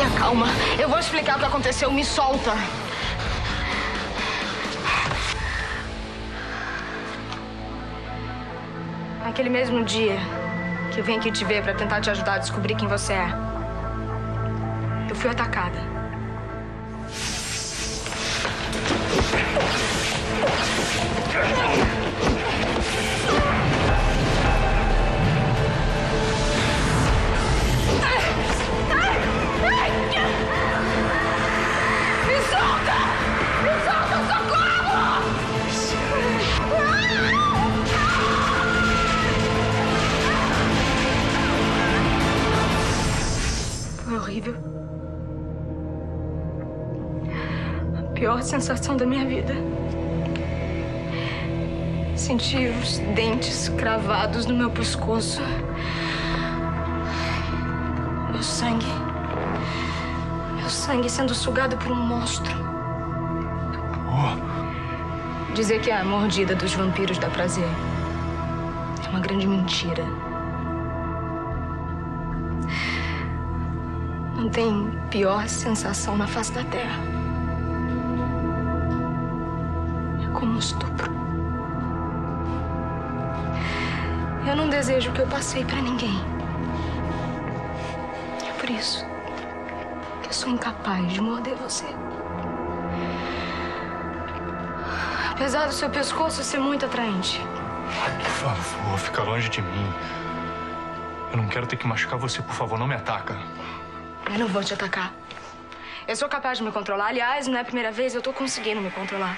Tenha calma. Eu vou explicar o que aconteceu. Me solta. Aquele mesmo dia que eu vim aqui te ver pra tentar te ajudar a descobrir quem você é, eu fui atacada. A sensação da minha vida. Senti os dentes cravados no meu pescoço. Meu sangue sendo sugado por um monstro. Oh. Dizer que é a mordida dos vampiros dá prazer é uma grande mentira. Não tem pior sensação na face da Terra. Como um estupro. Eu não desejo o que eu passei pra ninguém. É por isso que eu sou incapaz de morder você. Apesar do seu pescoço ser muito atraente. Ai, por favor, fica longe de mim. Eu não quero ter que machucar você, por favor, não me ataca. Eu não vou te atacar. Eu sou capaz de me controlar. Aliás, não é a primeira vez, eu tô conseguindo me controlar.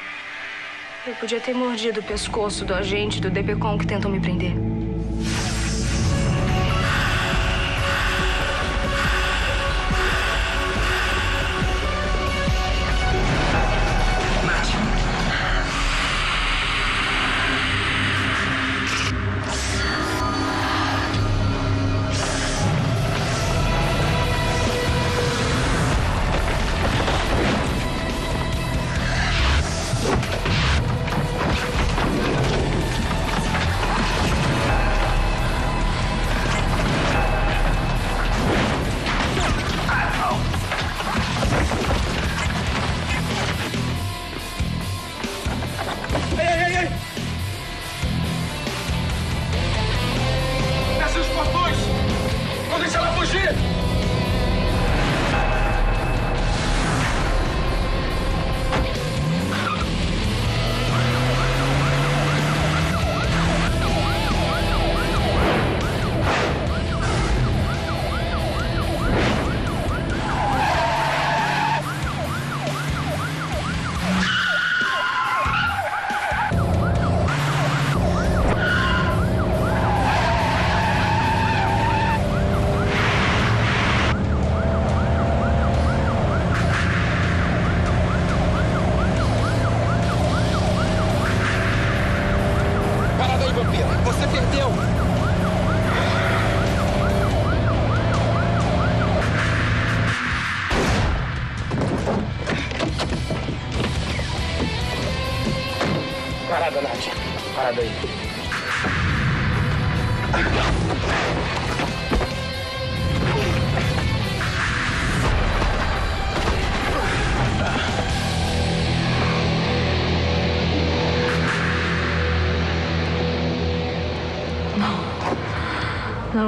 Eu podia ter mordido o pescoço do agente do DPCom que tentam me prender.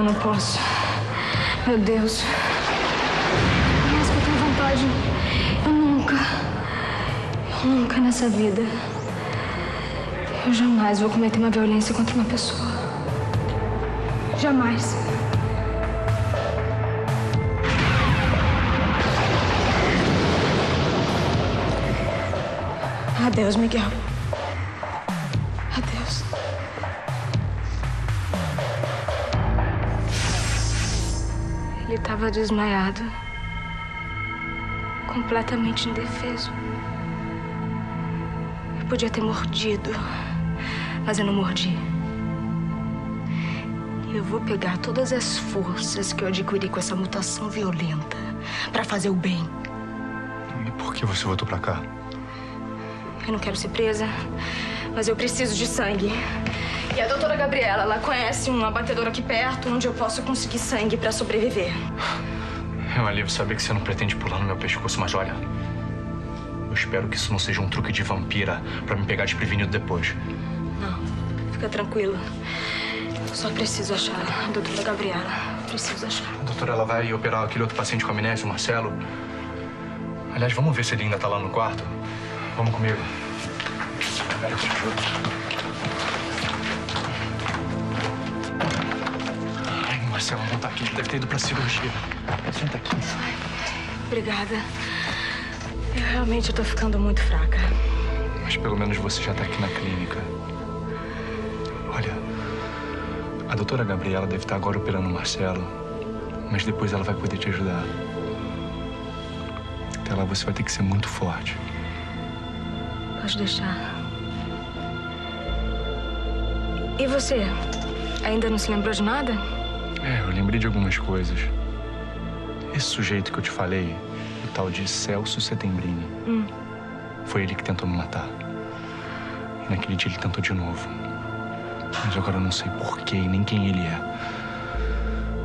Não posso. Meu Deus. Mas eu tenho vontade. Eu nunca nessa vida. Eu jamais vou cometer uma violência contra uma pessoa. Jamais. Adeus, Miguel. Adeus. Ele estava desmaiado, completamente indefeso. Eu podia ter mordido, mas eu não mordi. Eu vou pegar todas as forças que eu adquiri com essa mutação violenta para fazer o bem. E por que você voltou para cá? Eu não quero ser presa, mas eu preciso de sangue. E a doutora Gabriela, ela conhece um abatedor aqui perto onde eu posso conseguir sangue pra sobreviver. É um alívio saber que você não pretende pular no meu pescoço, mas olha... eu espero que isso não seja um truque de vampira pra me pegar desprevenido depois. Não, fica tranquilo. Eu só preciso achar a doutora Gabriela. Preciso achar. A doutora, ela vai operar aquele outro paciente com amnésia, o Marcelo. Aliás, vamos ver se ele ainda tá lá no quarto. Vamos comigo. Pera, te ajudo. Marcelo não tá aqui, deve ter ido pra cirurgia. Senta aqui. Ai, obrigada. Eu realmente tô ficando muito fraca. Mas pelo menos você já tá aqui na clínica. Olha, a doutora Gabriela deve estar agora operando o Marcelo, mas depois ela vai poder te ajudar. Até lá você vai ter que ser muito forte. Pode deixar. E você? Ainda não se lembrou de nada? É, eu lembrei de algumas coisas. Esse sujeito que eu te falei, o tal de Celso Setembrini, foi ele que tentou me matar. E naquele dia ele tentou de novo. Mas agora eu não sei porquê e nem quem ele é.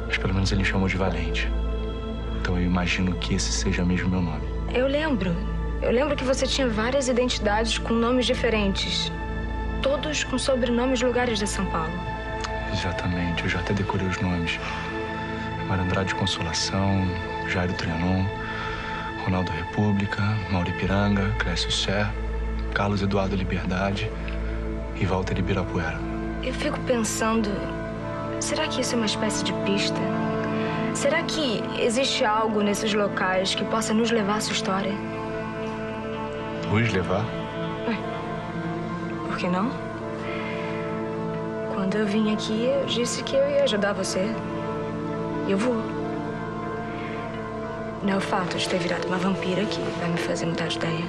Mas pelo menos ele me chamou de Valente. Então eu imagino que esse seja mesmo meu nome. Eu lembro. Eu lembro que você tinha várias identidades com nomes diferentes. Todos com sobrenomes de lugares de São Paulo. Exatamente, eu já até decorei os nomes. Mário Andrade Consolação, Jairo Trianon, Ronaldo República, Mauro Piranga, Clécio Serra, Carlos Eduardo Liberdade e Walter Ibirapuera. Eu fico pensando, será que isso é uma espécie de pista? Será que existe algo nesses locais que possa nos levar à sua história? Nos levar? Por que não? Quando eu vim aqui, eu disse que eu ia ajudar você. E eu vou. Não é o fato de ter virado uma vampira que vai me fazer mudar de ideia.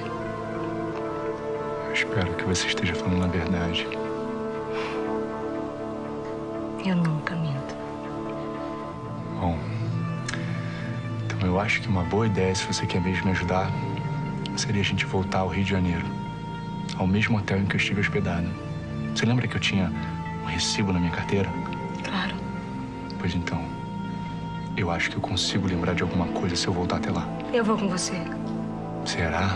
Eu espero que você esteja falando a verdade. Eu nunca minto. Bom, então eu acho que uma boa ideia, se você quer mesmo me ajudar, seria a gente voltar ao Rio de Janeiro, ao mesmo hotel em que eu estive hospedado. Você lembra que eu tinha um recibo na minha carteira? Claro. Pois então, eu acho que eu consigo lembrar de alguma coisa se eu voltar até lá. Eu vou com você. Será?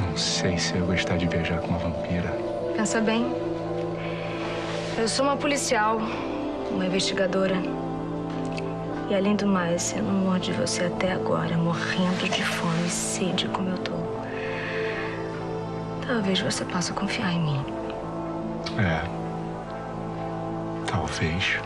Não sei se eu ia gostar de viajar com uma vampira. Pensa bem. Eu sou uma policial, uma investigadora. E além do mais, eu não morro de você até agora, morrendo de fome e sede como eu tô. Talvez você possa confiar em mim. É. Talvez.